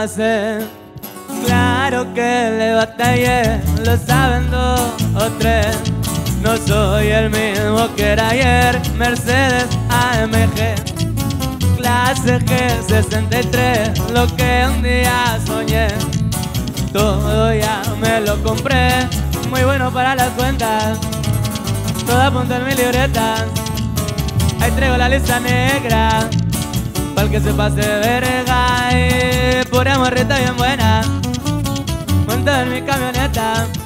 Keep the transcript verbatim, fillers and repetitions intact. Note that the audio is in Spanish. pasé. Claro que le batallé, lo saben dos o tres. No soy el mismo que era ayer. Mercedes A M G Clase G sesenta y tres, lo que un día soñé, todo ya me lo compré. Muy bueno para las cuentas, todo apunta en mi libreta. Ahí traigo la lista negra, pa'l que se pase verga. Y pura morrita bien buena, montada en mi camioneta.